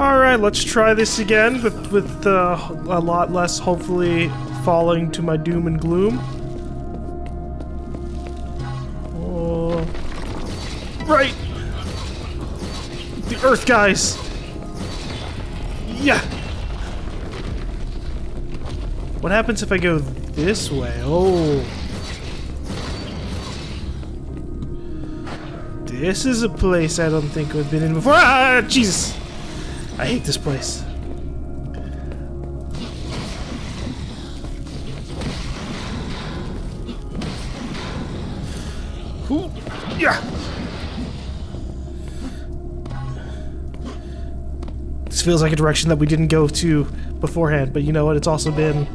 Alright, let's try this again with a lot less, hopefully, falling to my doom and gloom. Oh. Right! The earth guys! Yeah! What happens if I go this way? Oh. This is a place I don't think I've been in before. Ah, Jesus! I hate this place. Ooh, yeah. This feels like a direction that we didn't go to beforehand, but you know what? It's also been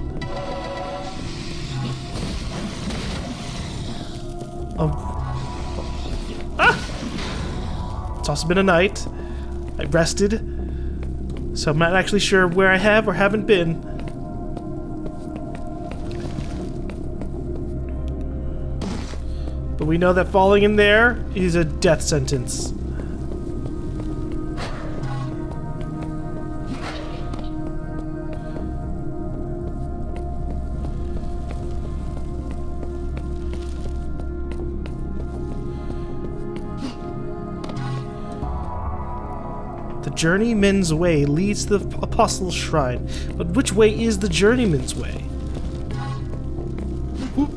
a night. I rested. So I'm not actually sure where I have or haven't been. But we know that falling in there is a death sentence. Journeyman's Way leads to the Apostle's Shrine. But which way is the Journeyman's Way? Ooh.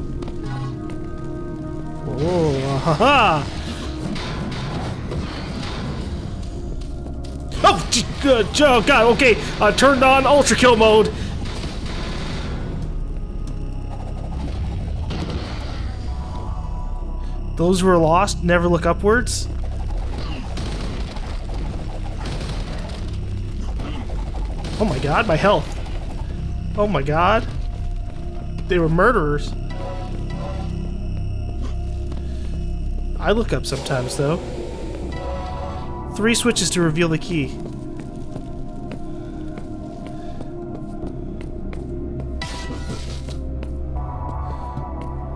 Oh, ha-ha! Oh, good. Oh, God, okay. I turned on Ultra Kill Mode. Those who are lost never look upwards. Oh my god, my health. Oh my god. They were murderers. I look up sometimes, though. 3 switches to reveal the key.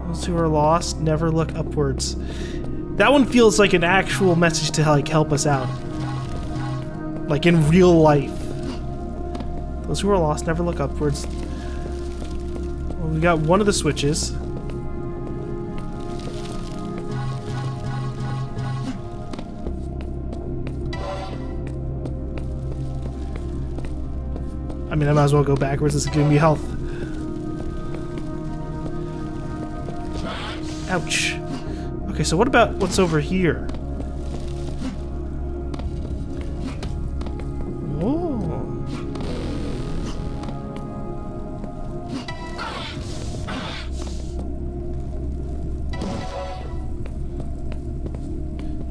Those who are lost never look upwards. That one feels like an actual message to like help us out. Like in real life. Those who are lost never look upwards. Well, we got one of the switches. I mean, I might as well go backwards. This is giving me health. Ouch. Okay, so what about what's over here?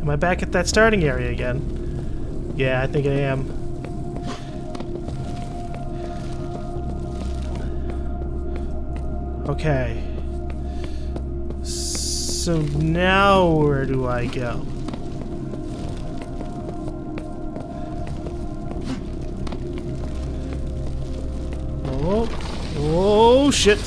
Am I back at that starting area again? Yeah, I think I am. Okay. So now where do I go? Oh, oh shit.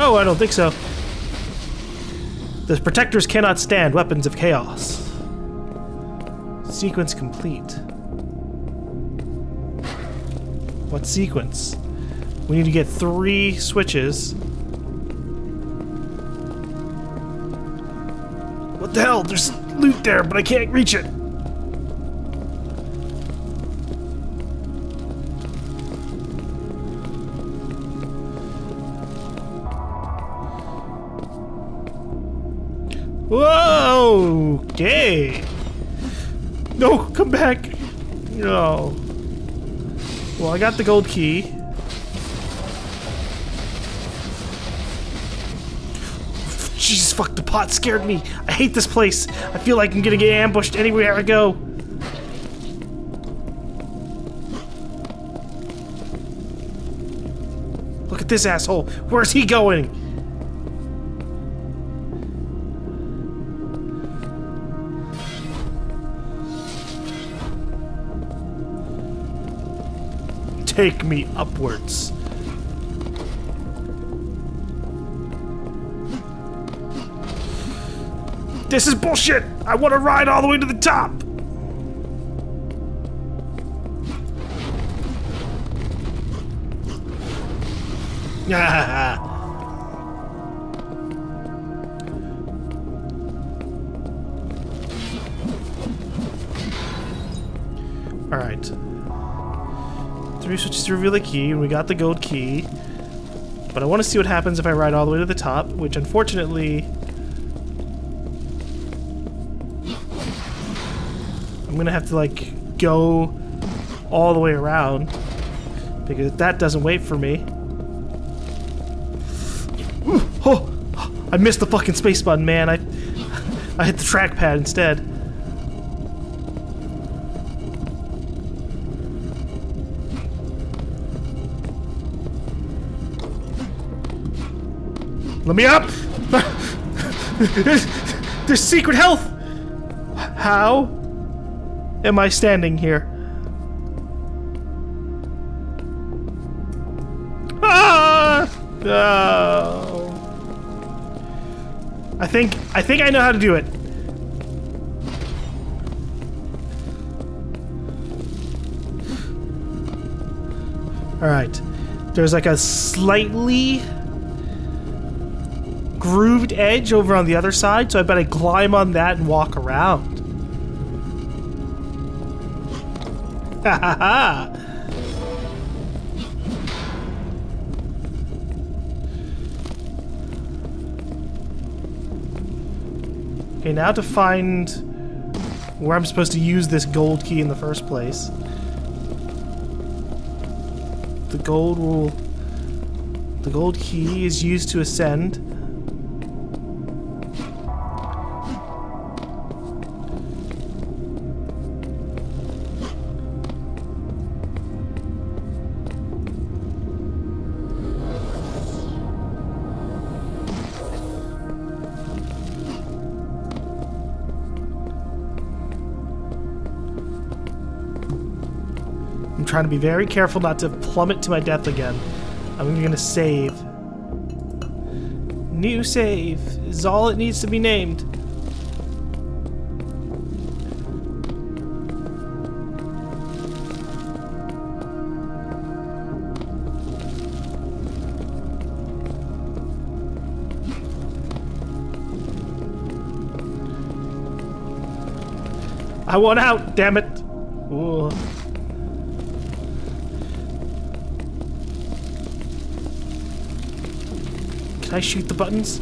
Oh, I don't think so. The protectors cannot stand weapons of chaos. Sequence complete. What sequence? We need to get 3 switches. What the hell? There's loot there, but I can't reach it. Whoa! Okay. No, come back. No. Well, I got the gold key. Jesus, fuck! The pot scared me. I hate this place. I feel like I'm gonna get ambushed anywhere I go. Look at this asshole. Where's he going? Take me upwards. This is bullshit! I want to ride all the way to the top! Alright. Three switches to reveal the key, and we got the gold key. But I want to see what happens if I ride all the way to the top, which unfortunately... I'm gonna have to, like, go all the way around. Because that doesn't wait for me. Ooh, oh! I missed the fucking space button, man. I hit the trackpad instead. Let me up! There's secret health! How am I standing here? Ah! Oh. I think I know how to do it. Alright. There's like a slightly grooved edge over on the other side, so I bet I climb on that and walk around. Ha ha ha! Okay, now to find where I'm supposed to use this gold key in the first place. The gold key is used to ascend. Trying to be very careful not to plummet to my death again. I'm gonna save. New save is all it needs to be named. I want out, damn it. Ooh. Can I shoot the buttons?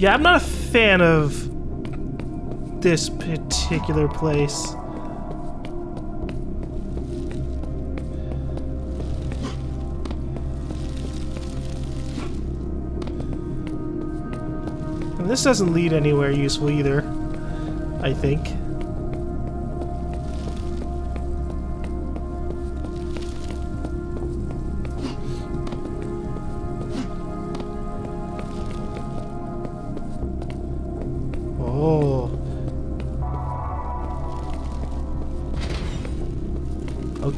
Yeah, I'm not a fan of this particular place. And this doesn't lead anywhere useful either, I think.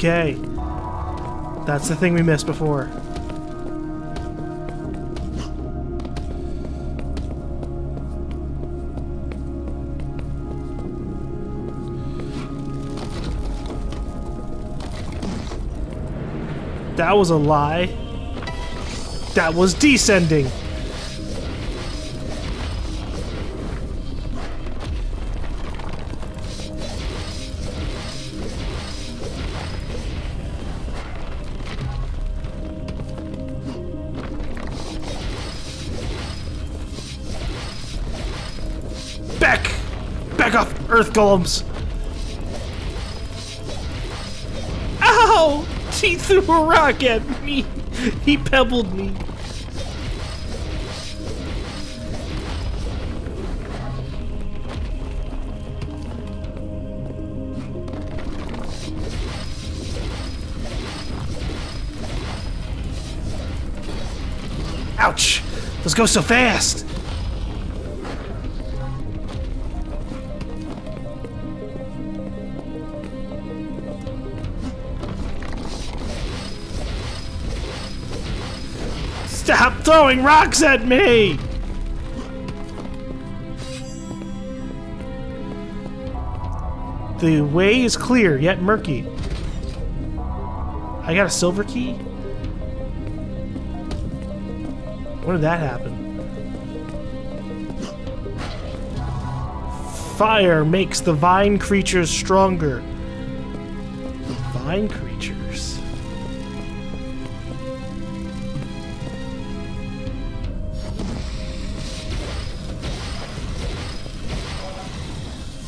Okay, that's the thing we missed before. That was a lie. That was descending. Earth golems. Ow! He threw a rock at me. He pebbled me. Ouch! Those go so fast. Stop throwing rocks at me! The way is clear, yet murky. I got a silver key? When did that happen? Fire makes the vine creatures stronger. Vine creatures?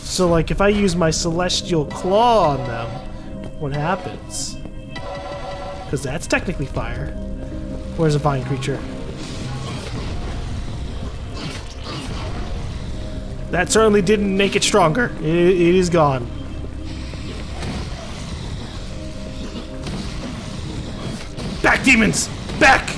So, like, if I use my Celestial Claw on them, what happens? Because that's technically fire. Where's a vine creature? That certainly didn't make it stronger. It is gone. Back, demons! Back!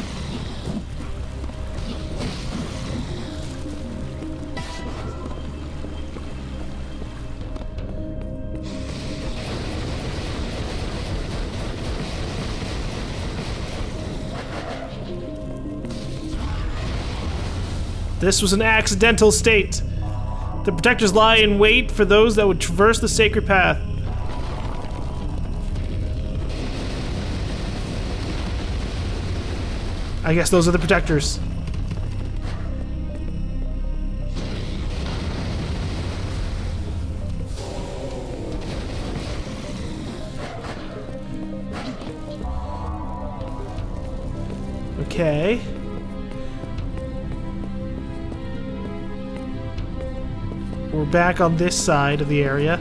This was an accidental state. The protectors lie in wait for those that would traverse the sacred path. I guess those are the protectors. Okay. We're back on this side of the area.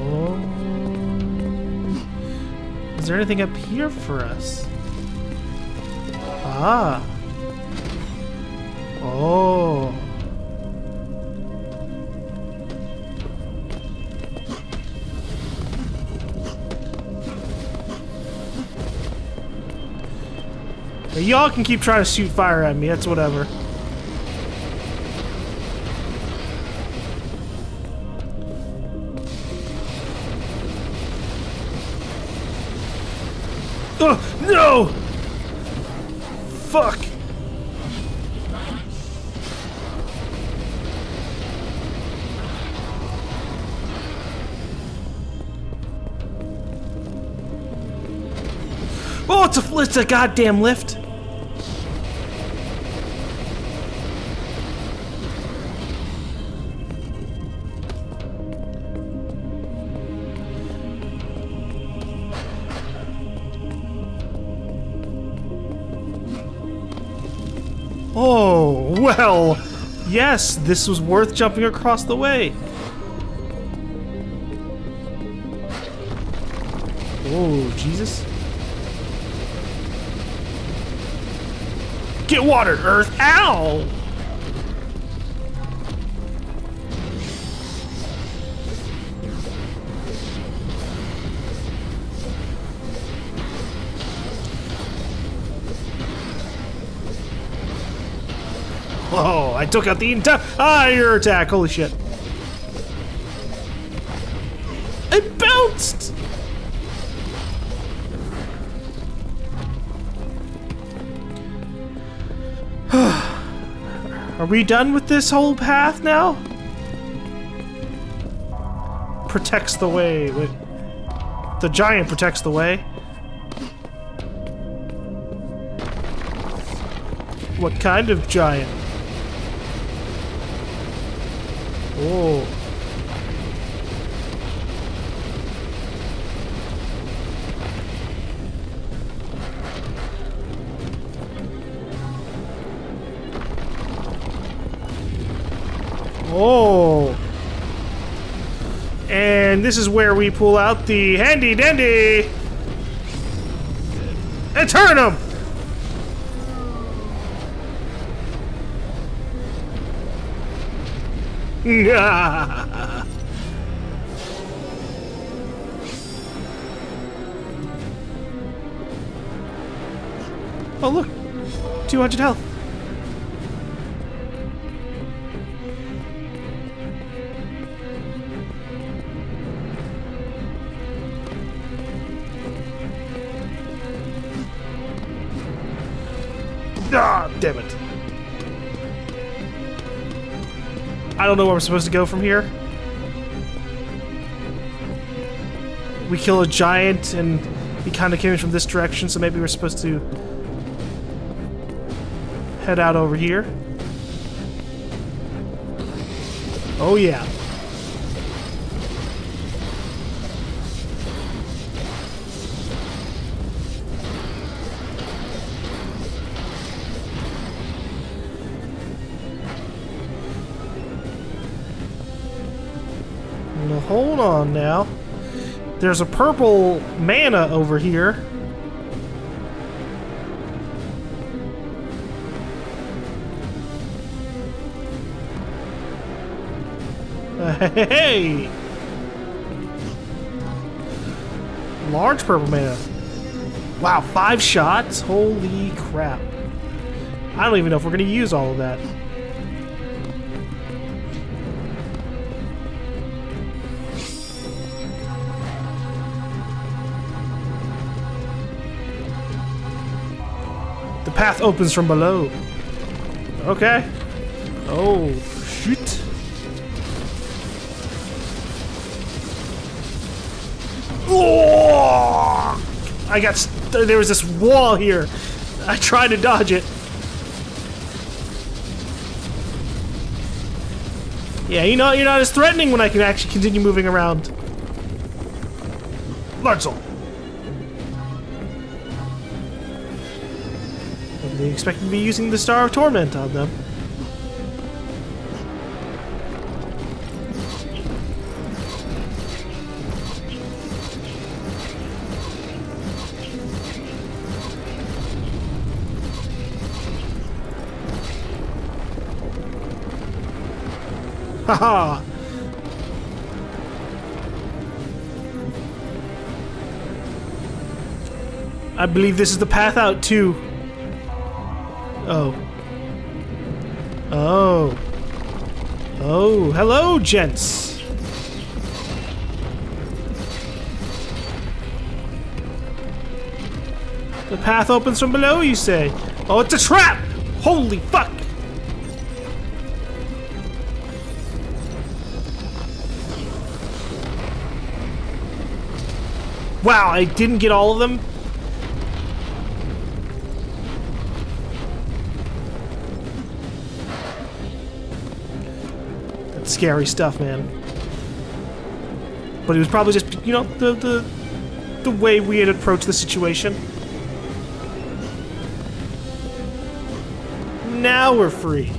Oh. Is there anything up here for us? Ah. Oh. Y'all can keep trying to shoot fire at me, that's whatever. Ugh, no! Fuck! Oh, it's a goddamn lift! Well, yes, this was worth jumping across the way. Oh, Jesus. Get water, Earth. Ow! Oh, I took out the entire your attack. Holy shit. It bounced. Are we done with this whole path now? Protects the way. Wait. The giant protects the way. What kind of giant? Oh. Oh. And this is where we pull out the handy dandy Eternum. Oh, look. 200 health. Ah, damn it. I don't know where we're supposed to go from here. We kill a giant and he kind of came from this direction, so maybe we're supposed to head out over here. Oh yeah. Well, hold on now. There's a purple mana over here. Hey! Large purple mana. Wow, 5 shots? Holy crap. I don't even know if we're gonna use all of that. Path opens from below. Okay. Oh, shoot. Oh! I got... there was this wall here. I tried to dodge it. Yeah, you know, you're not as threatening when I can actually continue moving around. Large soul. They expect to be using the Star of Torment on them. Haha! I believe this is the path out too. Oh. Oh. Oh, hello, gents. The path opens from below, you say? Oh, it's a trap! Holy fuck! Wow, I didn't get all of them. Scary stuff, man. But it was probably just, you know, the way we had approached the situation. Now we're free.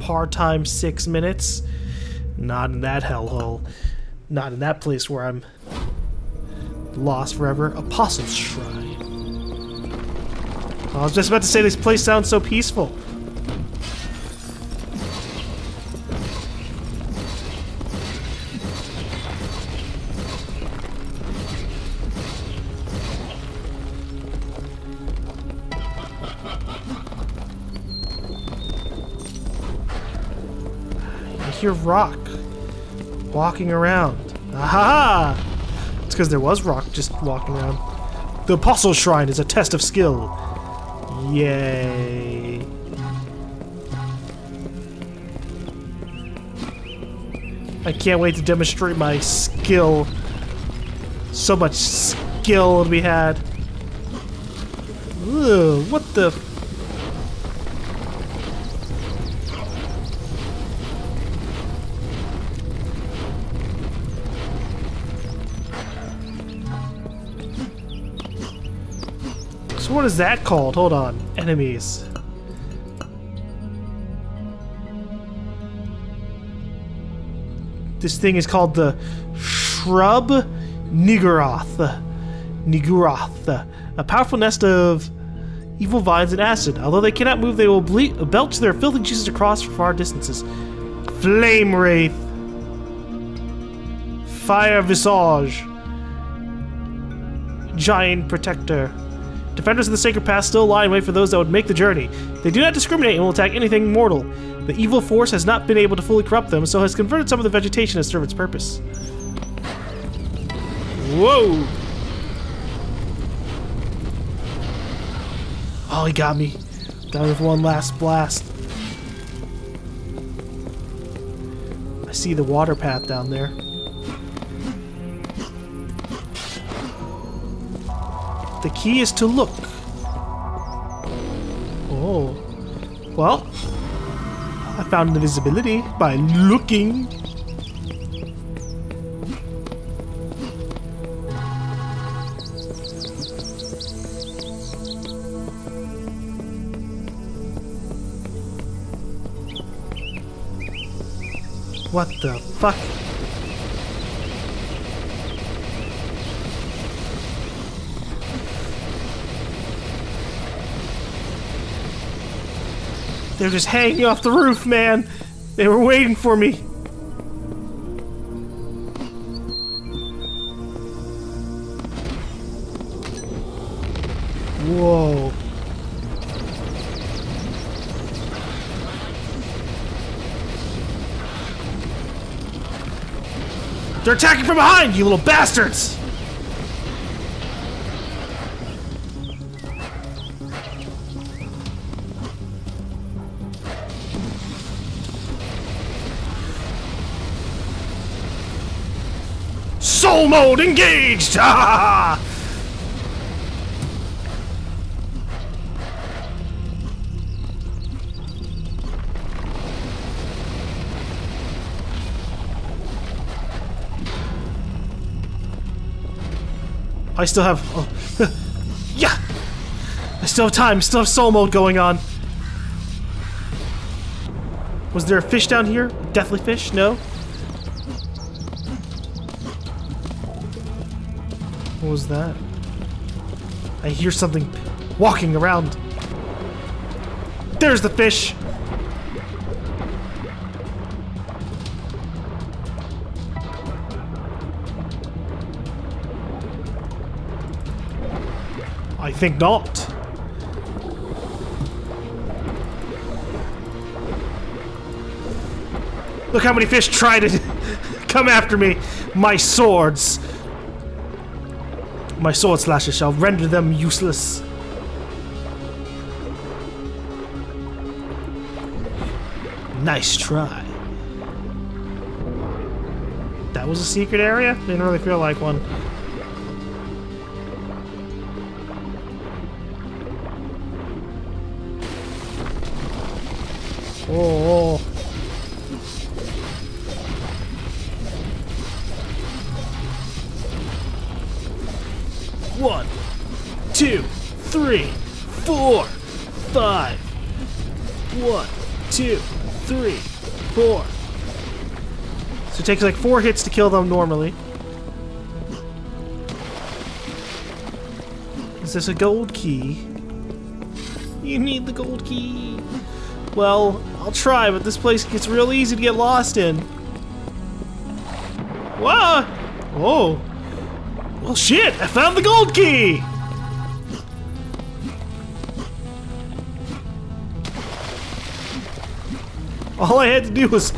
Part time 6 minutes. Not in that hellhole. Not in that place where I'm lost forever. Apostle's Shrine. I was just about to say this place sounds so peaceful. Your rock walking around. Aha! It's because there was rock just walking around. The Apostle's Shrine is a test of skill. Yay. I can't wait to demonstrate my skill. So much skill to be had. Ooh, what the... What is that called? Hold on. Enemies. This thing is called the Shub-Niggurath. A powerful nest of evil vines and acid. Although they cannot move, they will belch their filthy juices across far distances. Flame Wraith. Fire Visage. Giant Protector. Defenders of the Sacred Path still lie in wait for those that would make the journey. They do not discriminate and will attack anything mortal. The evil force has not been able to fully corrupt them, so has converted some of the vegetation to serve its purpose. Whoa! Oh, he got me. Got me with one last blast. I see the water path down there. The key is to look. Oh. Well, I found invisibility by looking. What the fuck? They're just hanging off the roof, man. They were waiting for me. Whoa. They're attacking from behind, you little bastards! Soul mode engaged! Ah! I still have, oh, yeah! I still have time, still have soul mode going on. Was there a fish down here? Deathly fish? No? What was that? I hear something walking around. There's the fish! I think not. Look how many fish try to come after me. My sword slashes shall render them useless. Nice try. That was a secret area? Didn't really feel like one. Oh. One, two, three, four, five. One, two, three, four. So it takes like 4 hits to kill them normally. Is this a gold key? You need the gold key. Well, I'll try, but this place gets real easy to get lost in. Whoa! Oh. Well, shit! I found the gold key! All I had to do was...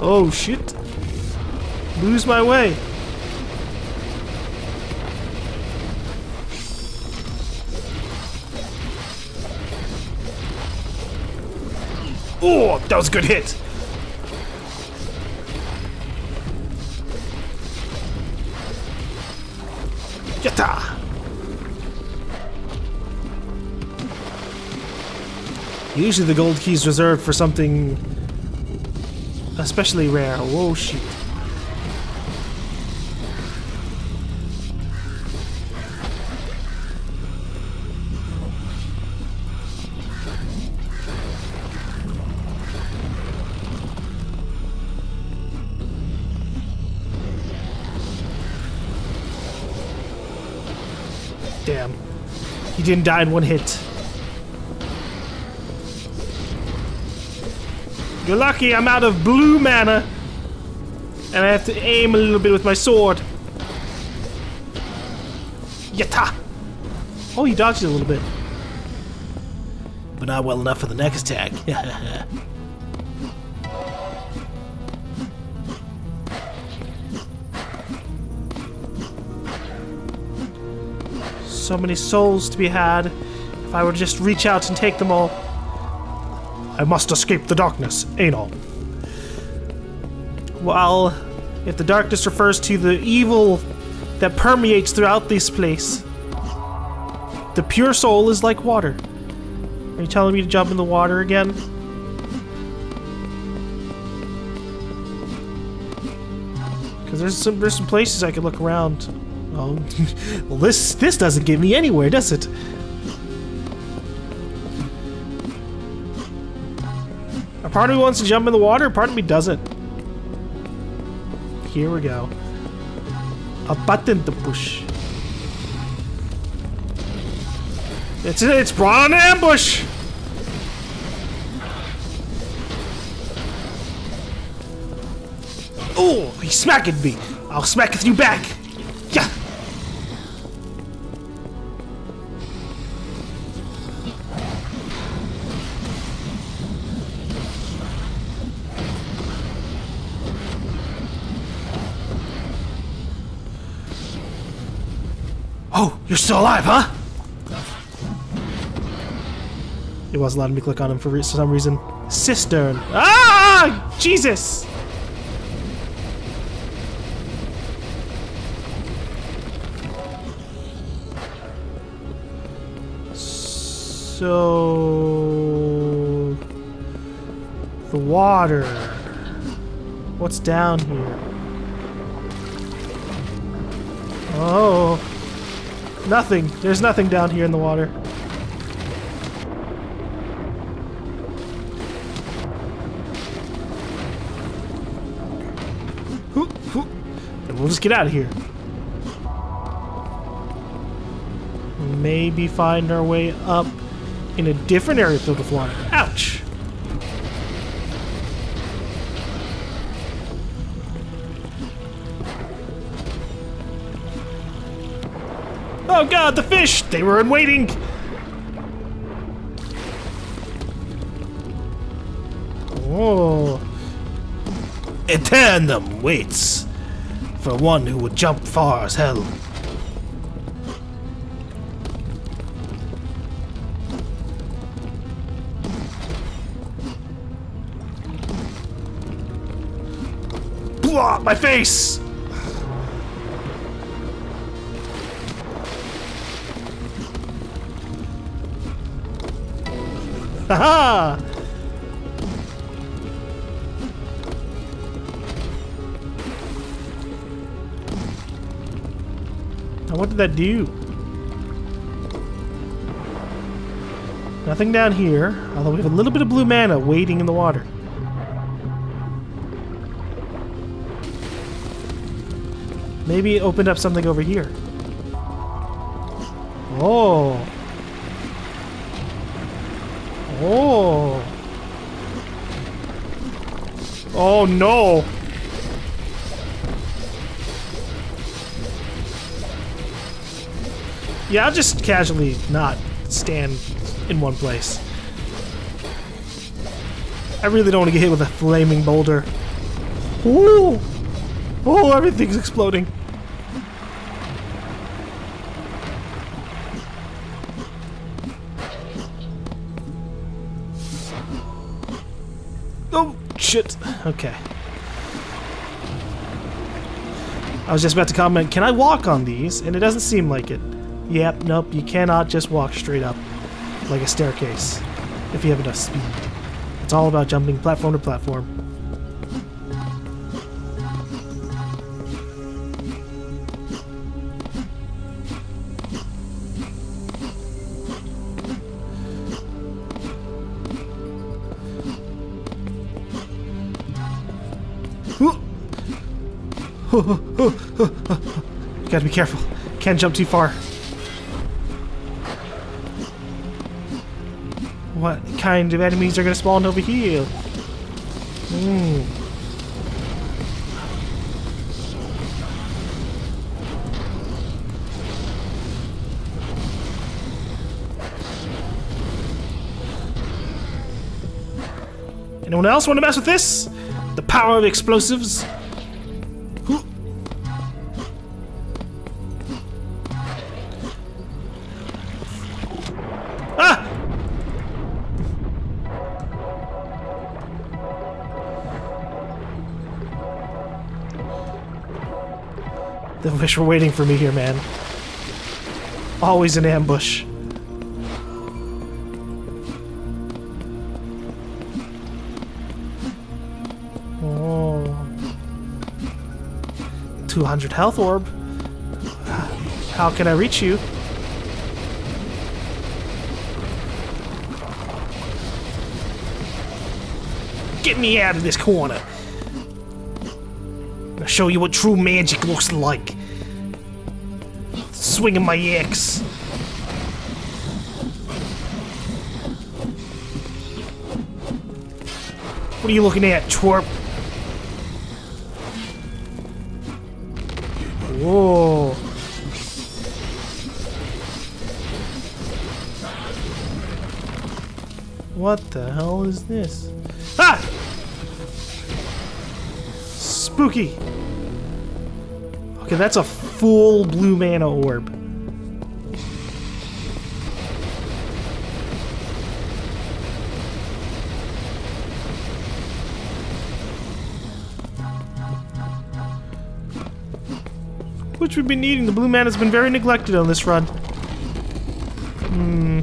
oh, shit. Lose my way. Oh, that was a good hit. Yatta! Usually the gold key is reserved for something especially rare. Whoa, shit. Damn. He didn't die in 1 hit. You're lucky I'm out of blue mana. And I have to aim a little bit with my sword. Yatta! Oh, you dodged it a little bit. But not well enough for the next attack. So many souls to be had. If I were to just reach out and take them all. I must escape the darkness, ain't all. Well, if the darkness refers to the evil that permeates throughout this place, the pure soul is like water. Are you telling me to jump in the water again? Because there's some places I could look around. Oh, well, this doesn't get me anywhere, does it? A part of me wants to jump in the water, a part of me doesn't. Here we go. A button to push. It's brought on an ambush! Oh, he's smacking me. I'll smack you back. Yeah. Oh, you're still alive, huh? It was allowing me to click on him for some reason. Cistern. Ah! Jesus! So... the water. What's down here? Oh. Nothing. There's nothing down here in the water. Then we'll just get out of here. Maybe find our way up in a different area filled with water. Ouch! Oh god, the fish! They were in waiting! Oh. Eternum waits for one who would jump far as hell. My face! Haha! Now what did that do? Nothing down here, although we have a little bit of blue mana waiting in the water. Maybe it opened up something over here. Oh. Oh. Oh no. Yeah, I'll just casually not stand in one place. I really don't want to get hit with a flaming boulder. Ooh. Oh, everything's exploding. Shit. Okay. I was just about to comment, can I walk on these? And it doesn't seem like it. Yep, nope, you cannot just walk straight up like a staircase if you have enough speed. It's all about jumping platform to platform. Gotta be careful. Can't jump too far. What kind of enemies are gonna spawn over here? Anyone else want to mess with this? The power of explosives. The fish were waiting for me here, man. Always an ambush. Oh. 200 health orb. How can I reach you? Get me out of this corner. I'll show you what true magic looks like. Swinging my axe. What are you looking at, twerp? Whoa. What the hell is this? Ah! Spooky. Okay, that's a full blue mana orb. Which we've been needing. The blue mana's been very neglected on this run. Hmm.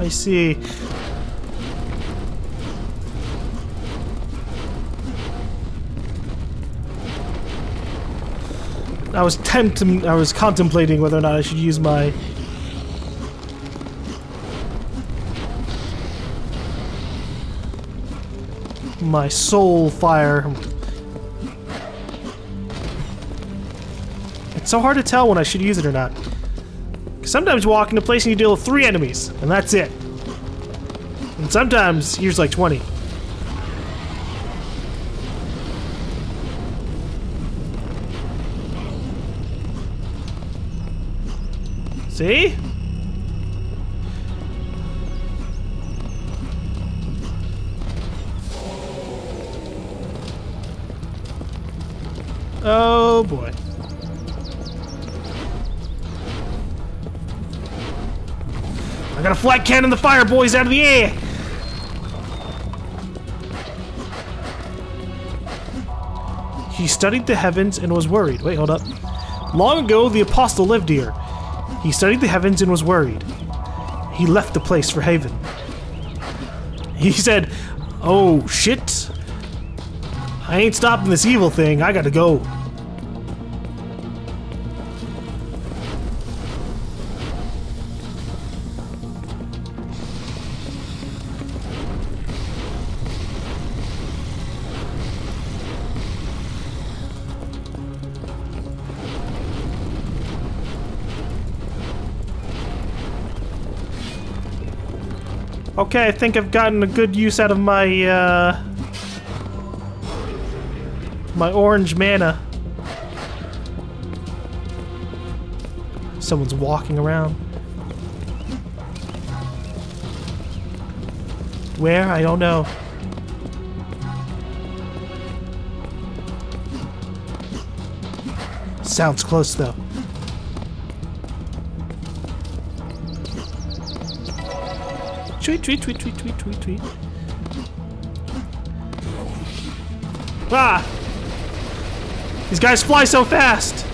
I see. I was contemplating whether or not I should use my Soul Fire. It's so hard to tell when I should use it or not. Sometimes you walk into a place and you deal with 3 enemies, and that's it. And sometimes here's like 20. See? Oh boy. I got a flat cannon the fire boys out of the air! He studied the heavens and was worried. Wait, hold up. Long ago, the apostle lived here. He studied the heavens and was worried. He left the place for haven. He said, "Oh shit. I ain't stopping this evil thing. I gotta go." Okay, I think I've gotten a good use out of my, my orange mana. Someone's walking around. Where? I don't know. Sounds close, though. Tweet, tweet, tweet, tweet, tweet, tweet, tweet. Ah! These guys fly so fast!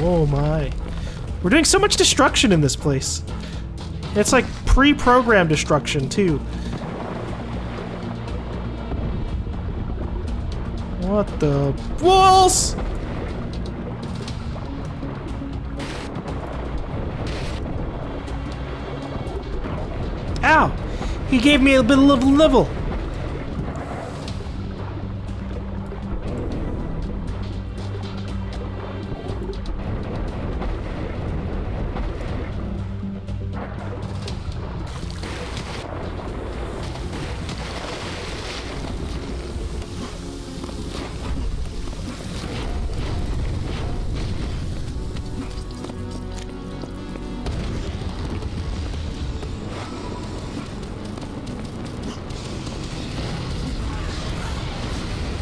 Oh my. We're doing so much destruction in this place. It's like pre-programmed destruction, too. What the walls? Ow! He gave me a bit of level.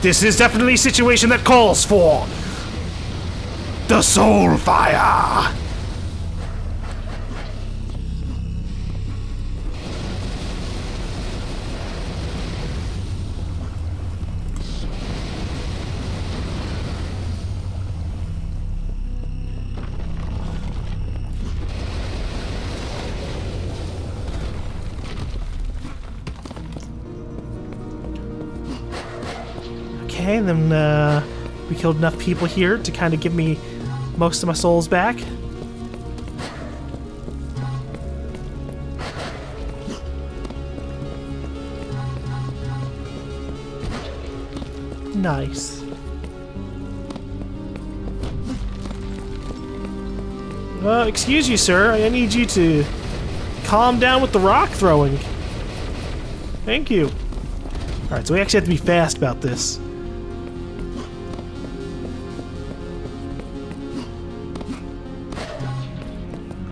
This is definitely a situation that calls for the Soul Fire. And then we killed enough people here to kind of give me most of my souls back. Nice. Well, excuse you, sir. I need you to calm down with the rock throwing. Thank you. Alright, so we actually have to be fast about this.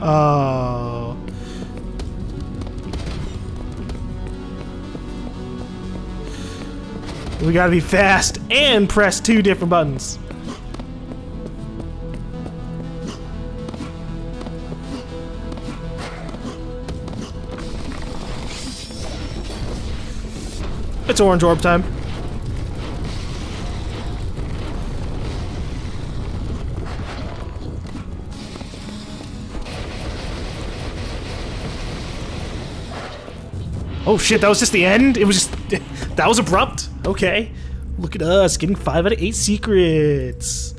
Oh. We gotta be fast and press 2 different buttons. It's orange orb time. Oh shit, that was just the end? It was just... that was abrupt? Okay. Look at us, getting 5 out of 8 secrets.